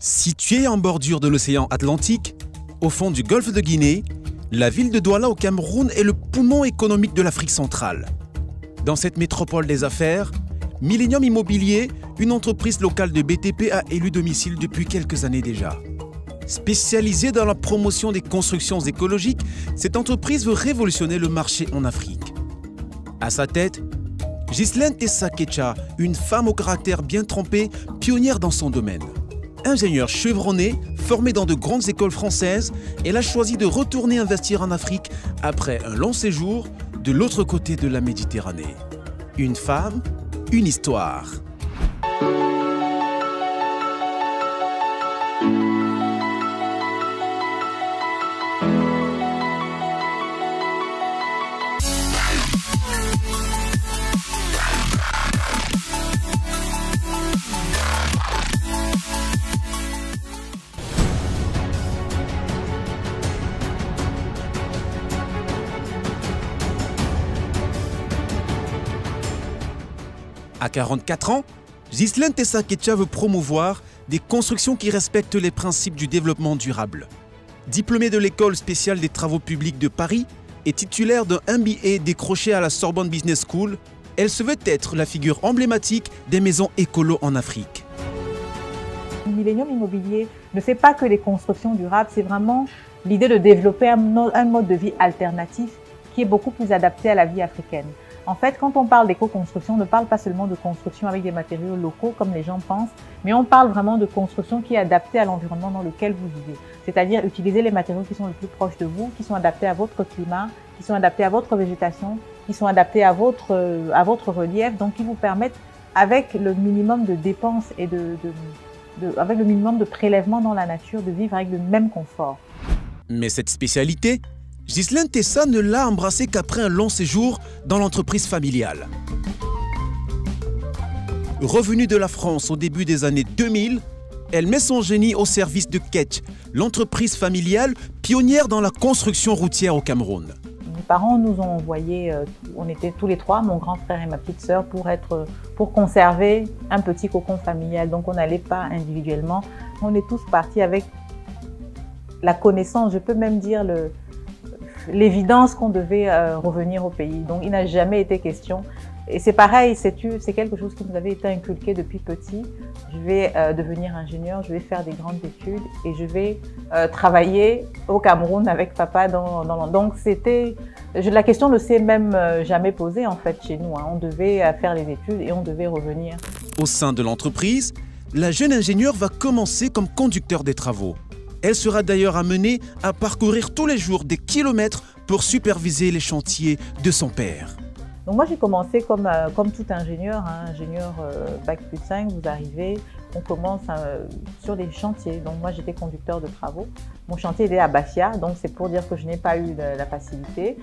Située en bordure de l'océan Atlantique, au fond du golfe de Guinée, la ville de Douala au Cameroun est le poumon économique de l'Afrique centrale. Dans cette métropole des affaires, Millennium Immobilier, une entreprise locale de BTP, a élu domicile depuis quelques années déjà. Spécialisée dans la promotion des constructions écologiques, cette entreprise veut révolutionner le marché en Afrique. À sa tête, Ghislaine Tessa Ketcha, une femme au caractère bien trempé, pionnière dans son domaine. Ingénieure chevronnée, formée dans de grandes écoles françaises, elle a choisi de retourner investir en Afrique après un long séjour de l'autre côté de la Méditerranée. Une femme, une histoire. À 44 ans, Ghislaine Tessa Ketcha veut promouvoir des constructions qui respectent les principes du développement durable. Diplômée de l'École spéciale des travaux publics de Paris et titulaire d'un MBA décroché à la Sorbonne Business School, elle se veut être la figure emblématique des maisons écolo en Afrique. Millennium Immobilier ne fait pas que les constructions durables, c'est vraiment l'idée de développer un mode de vie alternatif qui est beaucoup plus adapté à la vie africaine. En fait, quand on parle d'éco-construction, on ne parle pas seulement de construction avec des matériaux locaux comme les gens pensent, mais on parle vraiment de construction qui est adaptée à l'environnement dans lequel vous vivez. C'est-à-dire utiliser les matériaux qui sont le plus proches de vous, qui sont adaptés à votre climat, qui sont adaptés à votre végétation, qui sont adaptés à votre relief, donc qui vous permettent, avec le minimum de dépenses et avec le minimum de prélèvements dans la nature, de vivre avec le même confort. Mais cette spécialité, Ghislaine Tessa ne l'a embrassée qu'après un long séjour dans l'entreprise familiale. Revenue de la France au début des années 2000, elle met son génie au service de Ketch, l'entreprise familiale pionnière dans la construction routière au Cameroun. Mes parents nous ont envoyés, on était tous les trois, mon grand frère et ma petite sœur, pour conserver un petit cocon familial. Donc on n'allait pas individuellement, on est tous partis avec la connaissance, je peux même dire l'évidence qu'on devait revenir au pays. Donc il n'a jamais été question. Et c'est pareil, c'est quelque chose qui nous avait été inculqué depuis petit. Je vais devenir ingénieur, je vais faire des grandes études et je vais travailler au Cameroun avec papa. Donc c'était... La question ne s'est même jamais posée en fait chez nous. On devait faire les études et on devait revenir. Au sein de l'entreprise, la jeune ingénieure va commencer comme conducteur des travaux. Elle sera d'ailleurs amenée à parcourir tous les jours des kilomètres pour superviser les chantiers de son père. Donc moi j'ai commencé comme tout ingénieur, ingénieur Bac plus 5, vous arrivez, on commence sur des chantiers. Donc moi j'étais conducteur de travaux, mon chantier était à Bafia, donc c'est pour dire que je n'ai pas eu la facilité.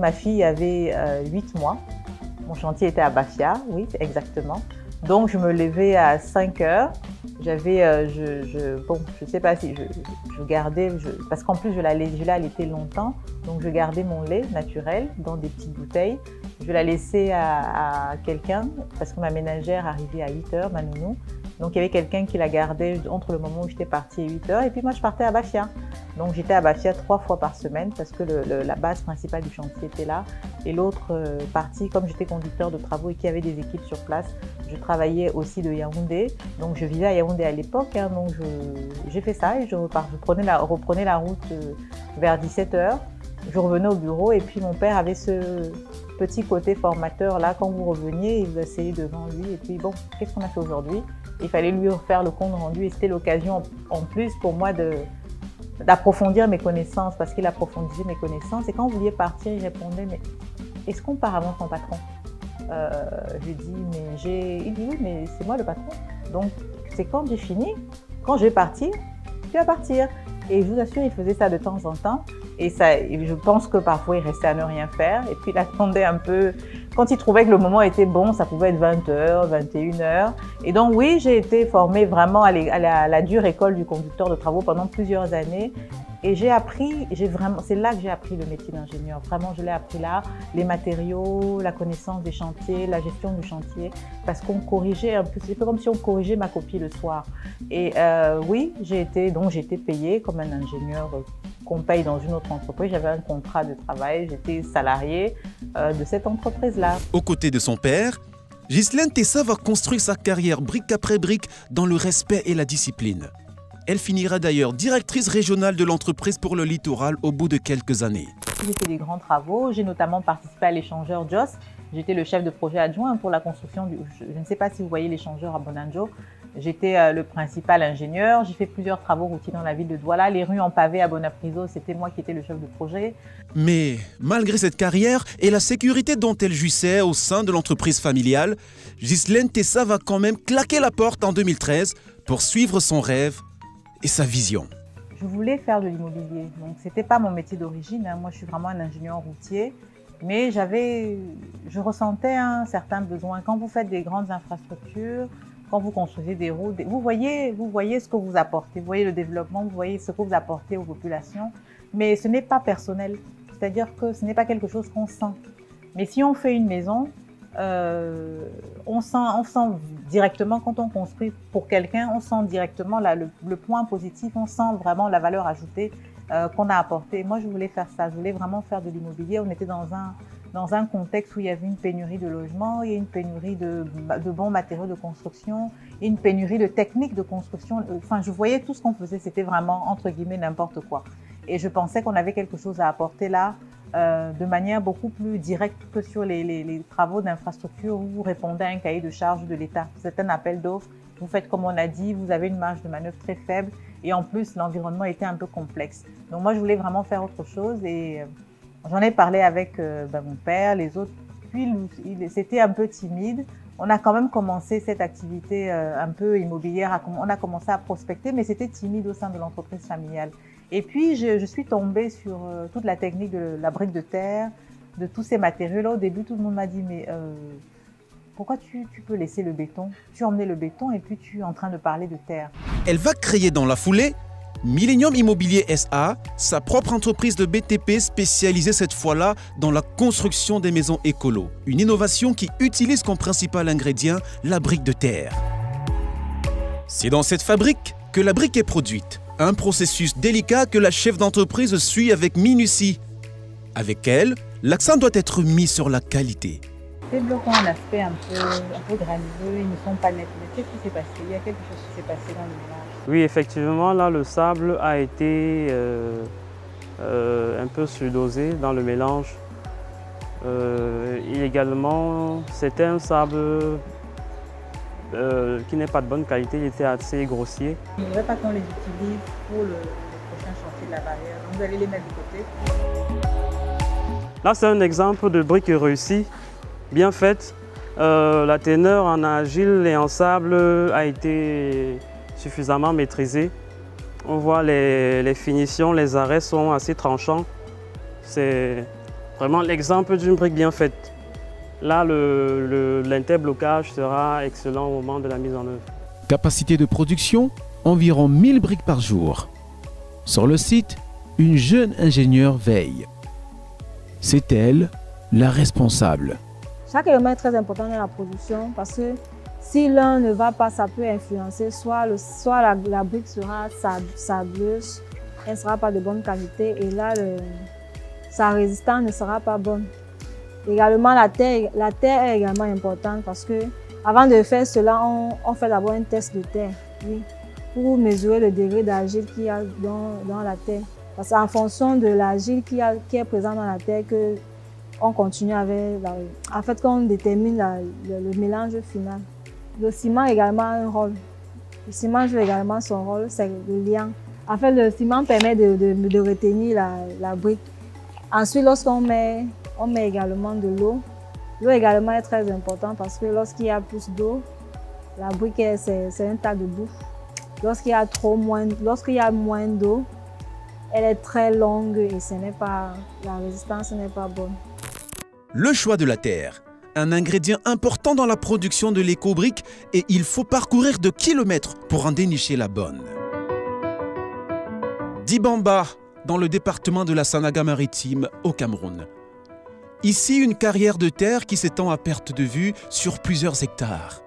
Ma fille avait 8 mois, mon chantier était à Bafia, oui exactement. Donc je me levais à 5 heures, parce qu'en plus je la laitais longtemps, donc je gardais mon lait naturel dans des petites bouteilles, je la laissais à quelqu'un, parce que ma ménagère arrivait à 8 heures, ma nounou, donc il y avait quelqu'un qui la gardait entre le moment où j'étais partie et 8 heures, et puis moi je partais à Bafia. Donc j'étais à Bafia 3 fois par semaine parce que la base principale du chantier était là. Et l'autre partie, comme j'étais conducteur de travaux et qu'il y avait des équipes sur place, je travaillais aussi de Yaoundé. Donc je vivais à Yaoundé à l'époque, donc j'ai fait ça et je reprenais la route vers 17 h. Je revenais au bureau et puis mon père avait ce petit côté formateur là. Quand vous reveniez, il vous asseyait devant lui et puis bon, qu'est-ce qu'on a fait aujourd'hui? Il fallait lui refaire le compte rendu et c'était l'occasion en plus pour moi d'approfondir mes connaissances, parce qu'il approfondissait mes connaissances. Et quand vous vouliez partir, il répondait, mais est-ce qu'on part avant son patron? Je lui dis, il dit, oui, mais c'est moi le patron. Donc, c'est quand j'ai fini, quand je vais partir, tu vas partir. Et je vous assure, il faisait ça de temps en temps. Et ça, je pense que parfois, il restait à ne rien faire. Et puis, il attendait un peu. Quand il trouvait que le moment était bon, ça pouvait être 20 h, 21 h. Et donc, oui, j'ai été formée vraiment à la dure école du conducteur de travaux pendant plusieurs années. Et j'ai appris, c'est là que j'ai appris le métier d'ingénieur. Vraiment, je l'ai appris là, les matériaux, la connaissance des chantiers, la gestion du chantier, parce qu'on corrigeait un peu, c'est comme si on corrigeait ma copie le soir. Et oui, j'ai été payée comme un ingénieur qu'on paye dans une autre entreprise. J'avais un contrat de travail, j'étais salariée de cette entreprise-là. Aux côtés de son père, Ghislaine Tessa va construire sa carrière brique après brique dans le respect et la discipline. Elle finira d'ailleurs directrice régionale de l'entreprise pour le littoral au bout de quelques années. J'ai fait des grands travaux, j'ai notamment participé à l'échangeur Joss. J'étais le chef de projet adjoint pour la construction du... Je ne sais pas si vous voyez l'échangeur à Bonanjo. J'étais le principal ingénieur, j'ai fait plusieurs travaux routiers dans la ville de Douala. Les rues en pavé à Bonapriso, c'était moi qui étais le chef de projet. Mais malgré cette carrière et la sécurité dont elle jouissait au sein de l'entreprise familiale, Ghislaine Tessa va quand même claquer la porte en 2013 pour suivre son rêve et sa vision. Je voulais faire de l'immobilier, donc ce n'était pas mon métier d'origine. Moi, je suis vraiment un ingénieur routier, mais je ressentais un certain besoin. Quand vous faites des grandes infrastructures, quand vous construisez des routes, vous voyez ce que vous apportez, vous voyez le développement, vous voyez ce que vous apportez aux populations, mais ce n'est pas personnel, c'est-à-dire que ce n'est pas quelque chose qu'on sent. Mais si on fait une maison, on sent directement, quand on construit pour quelqu'un, on sent directement le point positif, on sent vraiment la valeur ajoutée qu'on a apportée. Moi, je voulais faire ça, je voulais vraiment faire de l'immobilier. On était dans un contexte où il y avait une pénurie de logements, il y a une pénurie de bons matériaux de construction, une pénurie de techniques de construction. Enfin, je voyais tout ce qu'on faisait, c'était vraiment, entre guillemets, n'importe quoi. Et je pensais qu'on avait quelque chose à apporter là, de manière beaucoup plus directe que sur les travaux d'infrastructure où vous répondez à un cahier de charges de l'État. C'est un appel d'offres, vous faites comme on a dit, vous avez une marge de manœuvre très faible et en plus, l'environnement était un peu complexe. Donc moi, je voulais vraiment faire autre chose et... J'en ai parlé avec mon père, les autres, puis c'était un peu timide. On a quand même commencé cette activité un peu immobilière, on a commencé à prospecter, mais c'était timide au sein de l'entreprise familiale. Et puis je suis tombée sur toute la technique de la brique de terre, de tous ces matériaux-là. Au début, tout le monde m'a dit, mais pourquoi tu peux laisser le béton? Tu emmenais le béton et puis tu es en train de parler de terre. Elle va créer dans la foulée Millennium Immobilier SA, sa propre entreprise de BTP spécialisée cette fois-là dans la construction des maisons écolo. Une innovation qui utilise comme principal ingrédient la brique de terre. C'est dans cette fabrique que la brique est produite. Un processus délicat que la chef d'entreprise suit avec minutie. Avec elle, l'accent doit être mis sur la qualité. Ces blocs ont un aspect un peu granuleux, ils ne sont pas nets. Mais qu'est-ce qui s'est passé? Il y a quelque chose qui s'est passé dans le mélange. Oui, effectivement, là, le sable a été un peu surdosé dans le mélange. Également, c'était un sable qui n'est pas de bonne qualité, il était assez grossier. Il ne faudrait pas qu'on les utilise pour le prochain chantier de la barrière, donc vous allez les mettre de côté. Là, c'est un exemple de brique réussie, bien faite. La teneur en argile et en sable a été suffisamment maîtrisé. On voit les finitions, les arrêts sont assez tranchants. C'est vraiment l'exemple d'une brique bien faite. Là, l'interblocage sera excellent au moment de la mise en œuvre. Capacité de production, environ 1000 briques par jour. Sur le site, une jeune ingénieure veille. C'est elle, la responsable. Chaque élément est très important dans la production parce que si l'un ne va pas, ça peut influencer, soit la brique sera sableuse, elle ne sera pas de bonne qualité et là, sa résistance ne sera pas bonne. Également, la terre est également importante parce que avant de faire cela, on fait d'abord un test de terre, oui, pour mesurer le degré d'argile qu'il y a dans la terre. Parce qu'en fonction de l'argile qui est présente dans la terre, on continue avec qu'on détermine le mélange final. Le ciment également a un rôle. Le ciment joue également son rôle, c'est le lien. En fait, le ciment permet de retenir la brique. Ensuite, on met également de l'eau. L'eau également est très importante parce que lorsqu'il y a plus d'eau, la brique, c'est un tas de boue. Lorsqu'il y a moins d'eau, elle est très longue et la résistance n'est pas bonne. Le choix de la terre. Un ingrédient important dans la production de l'éco-brique et il faut parcourir de kilomètres pour en dénicher la bonne. Dibamba, dans le département de la Sanaga maritime au Cameroun. Ici, une carrière de terre qui s'étend à perte de vue sur plusieurs hectares.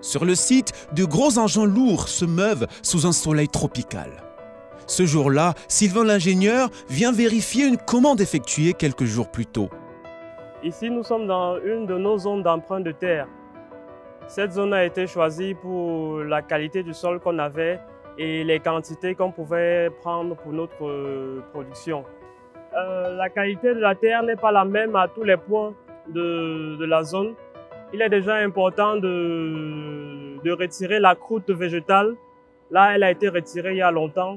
Sur le site, de gros engins lourds se meuvent sous un soleil tropical. Ce jour-là, Sylvain l'ingénieur vient vérifier une commande effectuée quelques jours plus tôt. Ici, nous sommes dans une de nos zones d'emprunt de terre. Cette zone a été choisie pour la qualité du sol qu'on avait et les quantités qu'on pouvait prendre pour notre production. La qualité de la terre n'est pas la même à tous les points de la zone. Il est déjà important de retirer la croûte végétale. Là, elle a été retirée il y a longtemps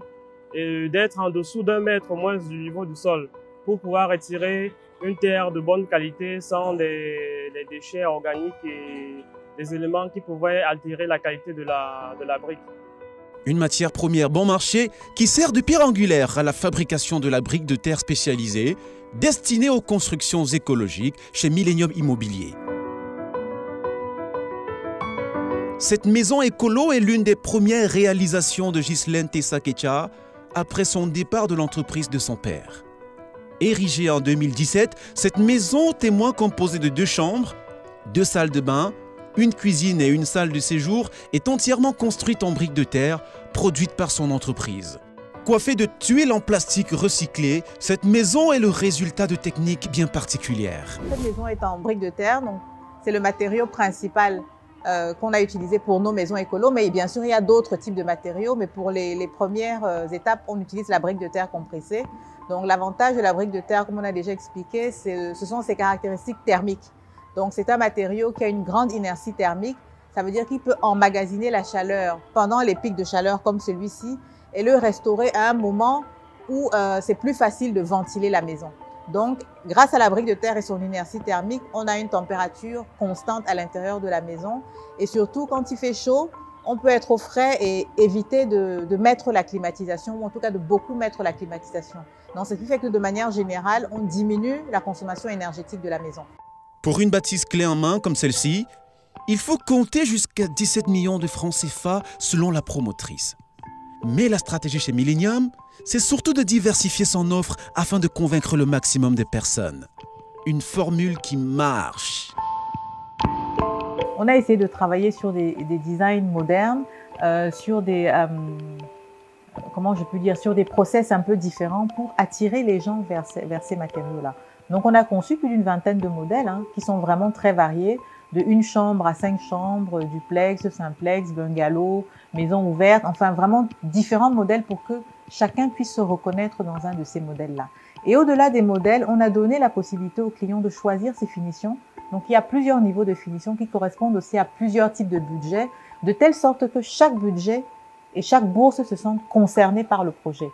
et d'être en dessous d'un mètre au moins du niveau du sol pour pouvoir retirer une terre de bonne qualité sans les déchets organiques et des éléments qui pouvaient altérer la qualité de la brique. Une matière première bon marché qui sert de pierre angulaire à la fabrication de la brique de terre spécialisée destinée aux constructions écologiques chez Millennium Immobilier. Cette maison écolo est l'une des premières réalisations de Ghislaine Tessa Ketcha après son départ de l'entreprise de son père. Érigée en 2017, cette maison témoin composée de 2 chambres, 2 salles de bain, une cuisine et une salle de séjour est entièrement construite en briques de terre, produite par son entreprise. Coiffée de tuiles en plastique recyclées, cette maison est le résultat de techniques bien particulières. Cette maison est en briques de terre, donc c'est le matériau principal qu'on a utilisé pour nos maisons écolo. Mais bien sûr, il y a d'autres types de matériaux, mais pour les premières étapes, on utilise la brique de terre compressée. Donc l'avantage de la brique de terre, comme on a déjà expliqué, ce sont ses caractéristiques thermiques. Donc c'est un matériau qui a une grande inertie thermique, ça veut dire qu'il peut emmagasiner la chaleur pendant les pics de chaleur comme celui-ci et le restaurer à un moment où c'est plus facile de ventiler la maison. Donc grâce à la brique de terre et son inertie thermique, on a une température constante à l'intérieur de la maison et surtout quand il fait chaud, on peut être au frais et éviter de mettre la climatisation ou en tout cas de beaucoup mettre la climatisation. Donc ce qui fait que de manière générale, on diminue la consommation énergétique de la maison. Pour une bâtisse clé en main comme celle-ci, il faut compter jusqu'à 17 millions de francs CFA selon la promotrice. Mais la stratégie chez Millennium, c'est surtout de diversifier son offre afin de convaincre le maximum de personnes. Une formule qui marche. On a essayé de travailler sur des designs modernes, sur des... comment je peux dire, sur des process un peu différents pour attirer les gens vers ces matériaux-là. Donc on a conçu plus d'une vingtaine de modèles hein, qui sont vraiment très variés, de 1 chambre à 5 chambres, duplex, simplex, bungalow, maison ouverte, enfin vraiment différents modèles pour que chacun puisse se reconnaître dans un de ces modèles-là. Et au-delà des modèles, on a donné la possibilité aux clients de choisir ses finitions. Donc il y a plusieurs niveaux de finition qui correspondent aussi à plusieurs types de budgets, de telle sorte que chaque budget et chaque bourse se sent concernée par le projet.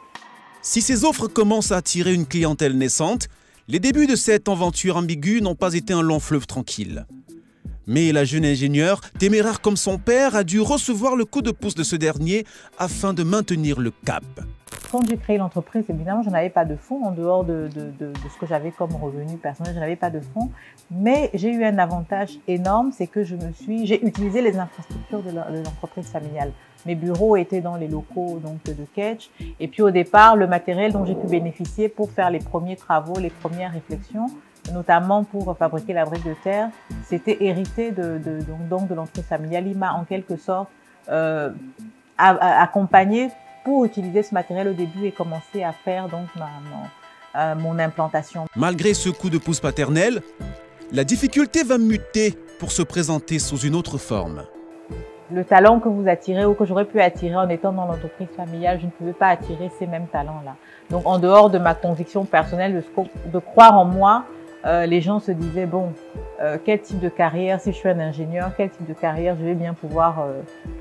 Si ces offres commencent à attirer une clientèle naissante, les débuts de cette aventure ambiguë n'ont pas été un long fleuve tranquille. Mais la jeune ingénieure, téméraire comme son père, a dû recevoir le coup de pouce de ce dernier afin de maintenir le cap. Quand j'ai créé l'entreprise, évidemment, je n'avais pas de fonds en dehors de ce que j'avais comme revenu personnel, je n'avais pas de fonds. Mais j'ai eu un avantage énorme, c'est que j'ai utilisé les infrastructures de l'entreprise familiale. Mes bureaux étaient dans les locaux donc, de Ketch. Et puis au départ, le matériel dont j'ai pu bénéficier pour faire les premiers travaux, les premières réflexions, notamment pour fabriquer la brique de terre, c'était hérité de l'entreprise familiale. Il m'a en quelque sorte accompagné pour utiliser ce matériel au début et commencer à faire donc mon implantation. Malgré ce coup de pouce paternel, la difficulté va muter pour se présenter sous une autre forme. Le talent que vous attirez ou que j'aurais pu attirer en étant dans l'entreprise familiale, je ne pouvais pas attirer ces mêmes talents-là. Donc en dehors de ma conviction personnelle de croire en moi, les gens se disaient, bon, quel type de carrière, si je suis un ingénieur, quel type de carrière je vais bien pouvoir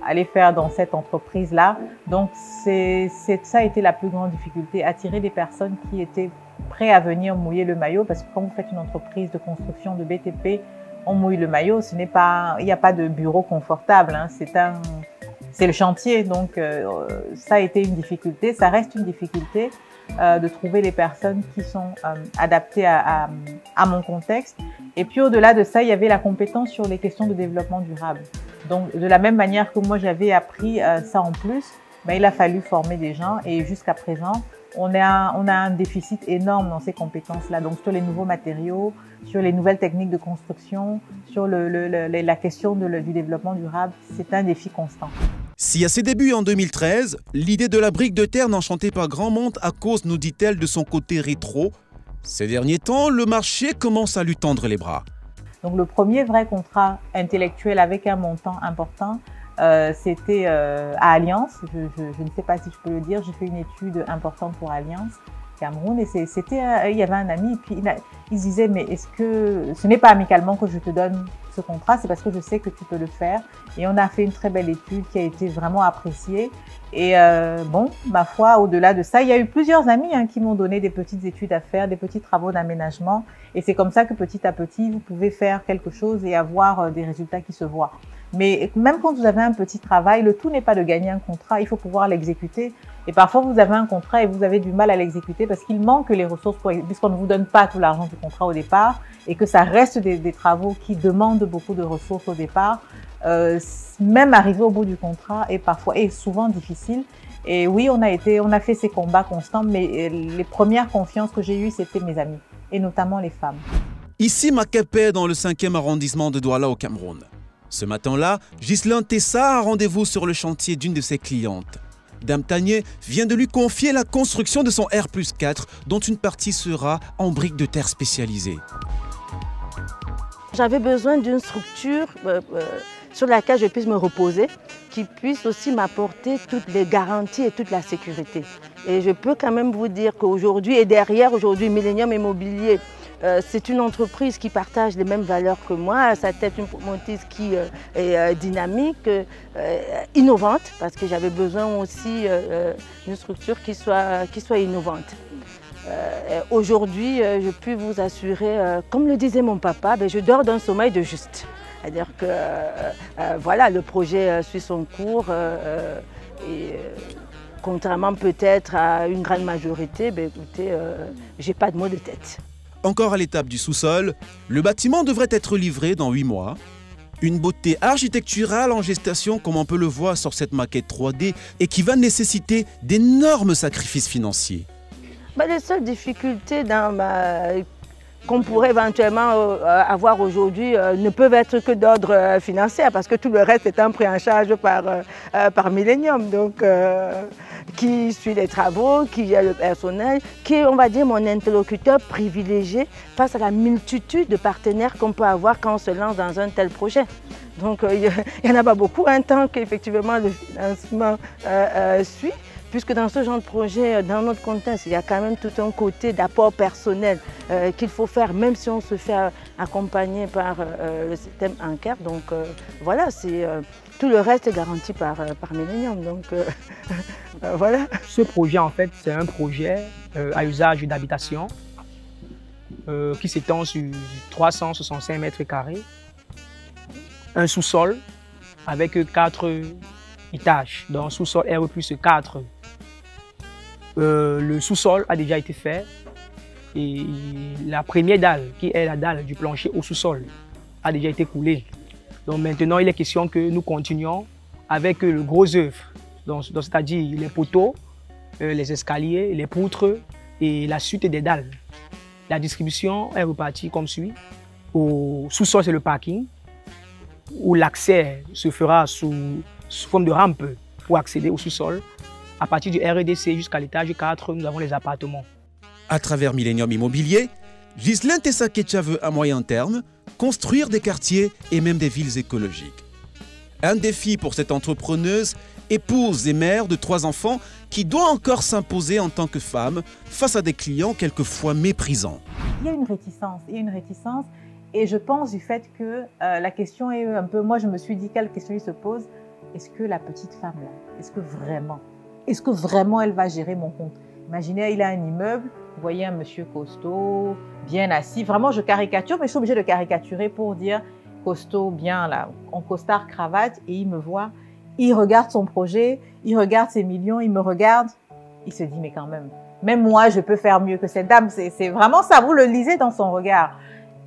aller faire dans cette entreprise-là. Donc ça a été la plus grande difficulté, attirer des personnes qui étaient prêtes à venir mouiller le maillot, parce que quand vous faites une entreprise de construction de BTP, on mouille le maillot, ce n'est pas, il n'y a pas de bureau confortable, hein, c'est le chantier, donc ça a été une difficulté, ça reste une difficulté. De trouver les personnes qui sont adaptées à mon contexte. Et puis au-delà de ça, il y avait la compétence sur les questions de développement durable. Donc de la même manière que moi j'avais appris ça en plus, ben, il a fallu former des gens et jusqu'à présent, on a un déficit énorme dans ces compétences-là. Donc sur les nouveaux matériaux, sur les nouvelles techniques de construction, sur la question du développement durable, c'est un défi constant. Si à ses débuts en 2013, l'idée de la brique de terre n'enchantait pas grand monde à cause, nous dit-elle, de son côté rétro, ces derniers temps, le marché commence à lui tendre les bras. Donc le premier vrai contrat intellectuel avec un montant important, c'était à Allianz, je ne sais pas si je peux le dire, j'ai fait une étude importante pour Allianz, Cameroun, et il y avait un ami, et puis il se disait, mais est-ce que ce n'est pas amicalement que je te donne ce contrat, c'est parce que je sais que tu peux le faire, et on a fait une très belle étude qui a été vraiment appréciée, et bon, ma foi, au-delà de ça, il y a eu plusieurs amis hein, qui m'ont donné des petites études à faire, des petits travaux d'aménagement, et c'est comme ça que petit à petit, vous pouvez faire quelque chose et avoir des résultats qui se voient. Mais même quand vous avez un petit travail, le tout n'est pas de gagner un contrat, il faut pouvoir l'exécuter. Et parfois, vous avez un contrat et vous avez du mal à l'exécuter parce qu'il manque les ressources, puisqu'on ne vous donne pas tout l'argent du contrat au départ et que ça reste des travaux qui demandent beaucoup de ressources au départ. Même arriver au bout du contrat est parfois et souvent difficile. Et oui, on a fait ces combats constants, mais les premières confiances que j'ai eues, c'était mes amis et notamment les femmes. Ici, Macapé, dans le 5e arrondissement de Douala au Cameroun. Ce matin-là, Ghislaine Tessa a rendez-vous sur le chantier d'une de ses clientes. Dame Tanier vient de lui confier la construction de son R+4, dont une partie sera en briques de terre spécialisées. J'avais besoin d'une structure sur laquelle je puisse me reposer, qui puisse aussi m'apporter toutes les garanties et toute la sécurité. Et je peux quand même vous dire qu'aujourd'hui, et derrière aujourd'hui, Millennium Immobilier, c'est une entreprise qui partage les mêmes valeurs que moi. Ça tête une promotrice qui est dynamique, innovante, parce que j'avais besoin aussi d'une structure qui soit innovante. Aujourd'hui, je puis vous assurer, comme le disait mon papa, ben, je dors d'un sommeil de juste. C'est-à-dire que voilà, le projet suit son cours et contrairement peut-être à une grande majorité, ben, écoutez, j'ai pas de maux de tête. Encore à l'étape du sous-sol, le bâtiment devrait être livré dans 8 mois. Une beauté architecturale en gestation comme on peut le voir sur cette maquette 3D et qui va nécessiter d'énormes sacrifices financiers. Bah, les seules difficultés qu'on pourrait éventuellement avoir aujourd'hui ne peuvent être que d'ordre financier parce que tout le reste est pris en charge par Millennium. Donc, qui suit les travaux, qui est le personnel, qui est, on va dire, mon interlocuteur privilégié face à la multitude de partenaires qu'on peut avoir quand on se lance dans un tel projet. Donc, il n'y en a pas beaucoup, hein, tant qu'effectivement le financement suit, puisque dans ce genre de projet, dans notre contexte, il y a quand même tout un côté d'apport personnel qu'il faut faire, même si on se fait accompagner par le système bancaire. Donc, voilà, c'est... tout le reste est garanti par Millennium, donc voilà. Ce projet, en fait, c'est un projet à usage d'habitation qui s'étend sur 365 mètres carrés, un sous-sol avec 4 étages, donc sous-sol R+4. Le sous-sol a déjà été fait et la première dalle, qui est la dalle du plancher au sous-sol, a déjà été coulée. Donc maintenant, il est question que nous continuions avec le gros œuvre, c'est-à-dire les poteaux, les escaliers, les poutres et la suite des dalles. La distribution est repartie comme suit. Au sous-sol, c'est le parking, où l'accès se fera sous forme de rampe pour accéder au sous-sol. À partir du RDC jusqu'à l'étage 4, nous avons les appartements. À travers Millennium Immobilier, Ghislaine Tessa Ketcha veut à moyen terme construire des quartiers et même des villes écologiques. Un défi pour cette entrepreneuse, épouse et mère de 3 enfants, qui doit encore s'imposer en tant que femme face à des clients quelquefois méprisants. Il y a une réticence, et je pense du fait que la question est un peu... Moi, je me suis dit, quelle question il se pose? Est-ce que la petite femme-là, est-ce que vraiment elle va gérer mon compte? Imaginez, il a un immeuble, vous voyez un monsieur costaud, bien assis. Vraiment, je caricature, mais je suis obligée de caricaturer pour dire costaud, bien là, en costard, cravate. Et il me voit, il regarde son projet, il regarde ses millions, il me regarde. Il se dit, mais quand même moi, je peux faire mieux que cette dame. C'est vraiment ça, vous le lisez dans son regard.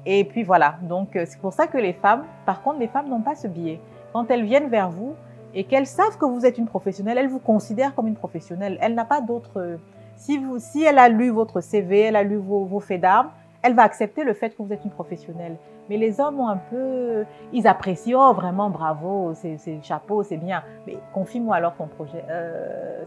Et puis voilà, donc c'est pour ça que les femmes, par contre, les femmes n'ont pas ce biais. Quand elles viennent vers vous et qu'elles savent que vous êtes une professionnelle, elles vous considèrent comme une professionnelle. Elle n'a pas d'autre... Si elle a lu votre CV, elle a lu vos faits d'armes, elle va accepter le fait que vous êtes une professionnelle. Mais les hommes ont un peu... Ils apprécient, oh, vraiment, bravo, c'est chapeau, c'est bien. Mais confie-moi alors ton projet.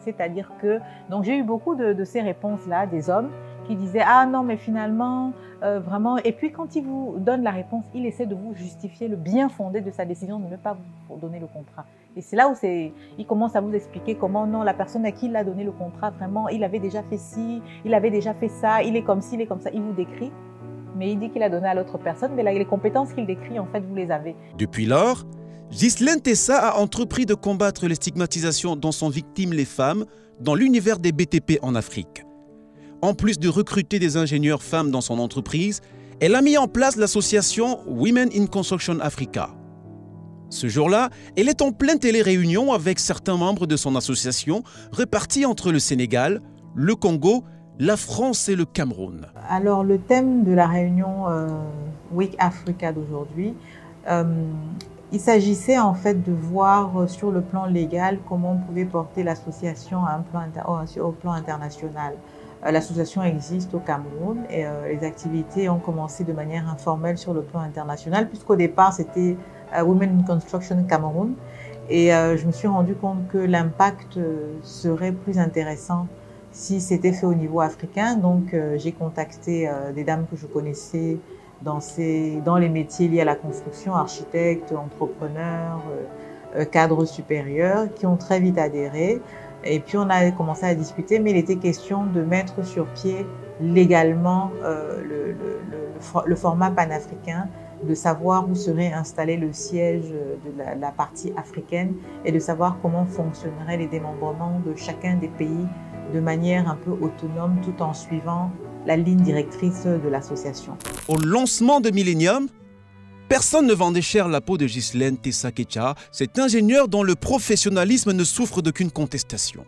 C'est-à-dire que... Donc, j'ai eu beaucoup de ces réponses-là, des hommes qui disaient, ah non, mais finalement, vraiment... Et puis, quand il vous donne la réponse, il essaie de vous justifier le bien fondé de sa décision de ne pas vous donner le contrat. Et c'est là où il commence à vous expliquer comment, non, la personne à qui il a donné le contrat, vraiment, il avait déjà fait ci, il avait déjà fait ça, il est comme ci, il est comme ça. Il vous décrit, mais il dit qu'il a donné à l'autre personne, mais les compétences qu'il décrit, en fait, vous les avez. Depuis lors, Ghislaine Tessa a entrepris de combattre les stigmatisations dont sont victimes les femmes dans l'univers des BTP en Afrique. En plus de recruter des ingénieurs femmes dans son entreprise, elle a mis en place l'association Women in Construction Africa. Ce jour-là, elle est en pleine télé-réunion avec certains membres de son association répartis entre le Sénégal, le Congo, la France et le Cameroun. Alors le thème de la réunion Week Africa d'aujourd'hui, il s'agissait en fait de voir sur le plan légal comment on pouvait porter l'association au plan international. L'association existe au Cameroun et les activités ont commencé de manière informelle sur le plan international puisqu'au départ c'était Women in Construction Cameroun et je me suis rendu compte que l'impact serait plus intéressant si c'était fait au niveau africain. Donc j'ai contacté des dames que je connaissais dans les métiers liés à la construction, architectes, entrepreneurs, cadres supérieurs qui ont très vite adhéré. Et puis on a commencé à discuter, mais il était question de mettre sur pied légalement le format panafricain, de savoir où serait installé le siège de la partie africaine et de savoir comment fonctionneraient les démembrements de chacun des pays de manière un peu autonome tout en suivant la ligne directrice de l'association. Au lancement de Millennium, personne ne vendait cher la peau de Ghislaine Tessa Ketcha, cet ingénieur dont le professionnalisme ne souffre d'aucune contestation.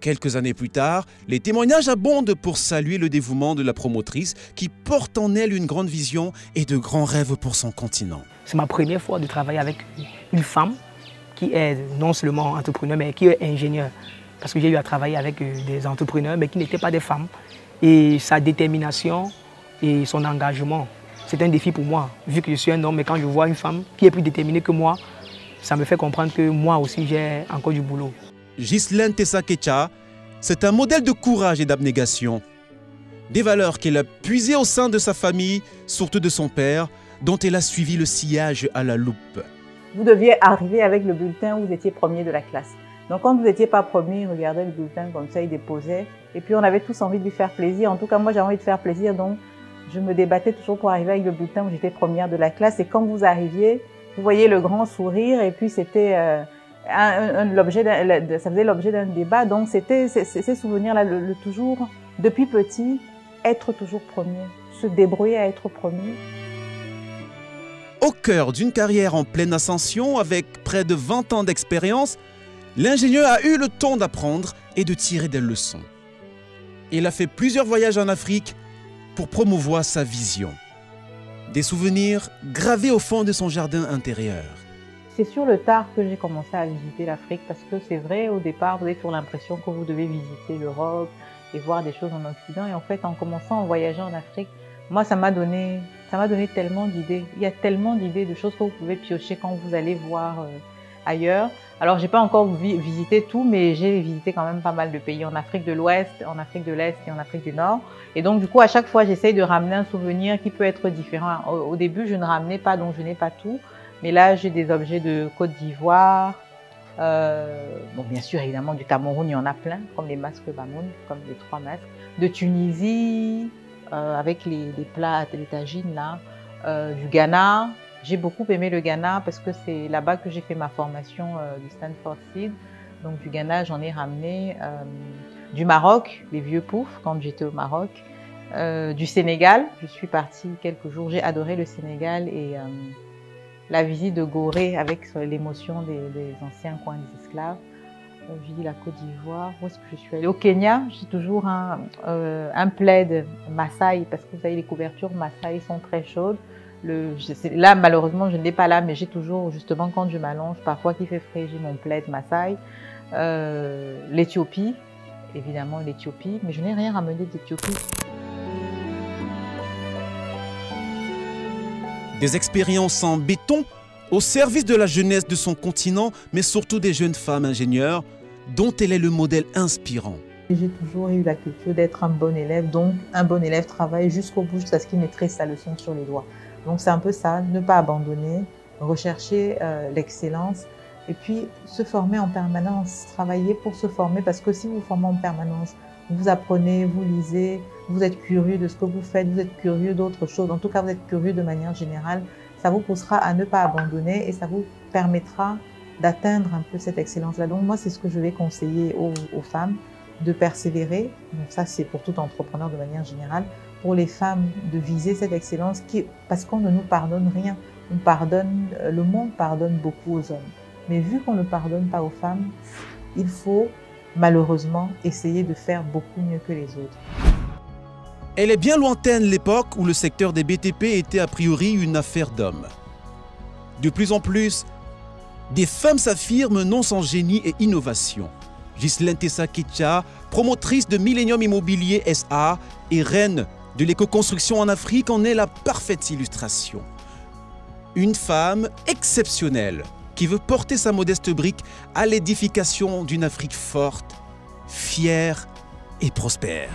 Quelques années plus tard, les témoignages abondent pour saluer le dévouement de la promotrice qui porte en elle une grande vision et de grands rêves pour son continent. C'est ma première fois de travailler avec une femme qui est non seulement entrepreneur mais qui est ingénieure. Parce que j'ai eu à travailler avec des entrepreneurs mais qui n'étaient pas des femmes. Et sa détermination et son engagement, c'est un défi pour moi, vu que je suis un homme, mais quand je vois une femme qui est plus déterminée que moi, ça me fait comprendre que moi aussi, j'ai encore du boulot. Ghislaine Tessa Ketcha, c'est un modèle de courage et d'abnégation. Des valeurs qu'elle a puisées au sein de sa famille, surtout de son père, dont elle a suivi le sillage à la loupe. Vous deviez arriver avec le bulletin où vous étiez premier de la classe. Donc quand vous n'étiez pas premier, regardez le bulletin comme ça, il déposait. Et puis on avait tous envie de lui faire plaisir. En tout cas, moi, j'avais envie de faire plaisir, donc... Je me débattais toujours pour arriver avec le bulletin où j'étais première de la classe. Et quand vous arriviez, vous voyez le grand sourire et puis c'était ça faisait l'objet d'un débat. Donc c'était ces souvenirs-là, le toujours, depuis petit, être toujours premier, se débrouiller à être premier. Au cœur d'une carrière en pleine ascension, avec près de 20 ans d'expérience, l'ingénieur a eu le temps d'apprendre et de tirer des leçons. Il a fait plusieurs voyages en Afrique pour promouvoir sa vision. Des souvenirs gravés au fond de son jardin intérieur. C'est sur le tard que j'ai commencé à visiter l'Afrique parce que c'est vrai, au départ, vous avez toujours l'impression que vous devez visiter l'Europe et voir des choses en Occident. Et en fait, en commençant à voyager en Afrique, moi, ça m'a donné tellement d'idées. Il y a tellement d'idées, de choses que vous pouvez piocher quand vous allez voir ailleurs. Alors, j'ai pas encore visité tout, mais j'ai visité quand même pas mal de pays en Afrique de l'Ouest, en Afrique de l'Est et en Afrique du Nord. Et donc, du coup, à chaque fois, j'essaye de ramener un souvenir qui peut être différent. Au début, je ne ramenais pas, donc je n'ai pas tout. Mais là, j'ai des objets de Côte d'Ivoire. Bon, bien sûr, évidemment, du Cameroun, il y en a plein, comme les masques Bamoun, comme les 3 masques. De Tunisie, avec les plats, les tagines, là. Du Ghana. J'ai beaucoup aimé le Ghana parce que c'est là-bas que j'ai fait ma formation du Stanford Seed. Donc du Ghana, j'en ai ramené du Maroc, les vieux poufs quand j'étais au Maroc, du Sénégal. Je suis partie quelques jours, j'ai adoré le Sénégal et la visite de Goré avec l'émotion des anciens coins des esclaves. J'ai dit la Côte d'Ivoire, où est-ce que je suis allée? Au Kenya, j'ai toujours un plaid Maasai parce que vous savez, les couvertures Maasai sont très chaudes. Là, malheureusement, je ne l'ai pas là, mais j'ai toujours, justement, quand je m'allonge, parfois qu'il fait frais, j'ai mon plaid Maasai, l'Éthiopie évidemment l'Éthiopie, mais je n'ai rien ramené d'Éthiopie. Des expériences en béton au service de la jeunesse de son continent, mais surtout des jeunes femmes ingénieures, dont elle est le modèle inspirant. J'ai toujours eu la culture d'être un bon élève, donc un bon élève travaille jusqu'au bout, jusqu'à ce qu'il maîtrise sa leçon sur les doigts. Donc c'est un peu ça, ne pas abandonner, rechercher l'excellence, et puis se former en permanence, travailler pour se former, parce que si vous vous formez en permanence, vous apprenez, vous lisez, vous êtes curieux de ce que vous faites, vous êtes curieux d'autres choses, en tout cas vous êtes curieux de manière générale, ça vous poussera à ne pas abandonner et ça vous permettra d'atteindre un peu cette excellence-là. Donc moi, c'est ce que je vais conseiller aux femmes, de persévérer, donc ça c'est pour tout entrepreneur de manière générale, pour les femmes de viser cette excellence, parce qu'on ne nous pardonne rien, on pardonne, le monde pardonne beaucoup aux hommes. Mais vu qu'on ne pardonne pas aux femmes, il faut malheureusement essayer de faire beaucoup mieux que les autres. Elle est bien lointaine l'époque où le secteur des BTP était a priori une affaire d'hommes. De plus en plus, des femmes s'affirment non sans génie et innovation. Ghislaine Tessa Ketcha, promotrice de Millennium Immobilier SA et reine de l'éco-construction en Afrique, en est la parfaite illustration. Une femme exceptionnelle qui veut porter sa modeste brique à l'édification d'une Afrique forte, fière et prospère.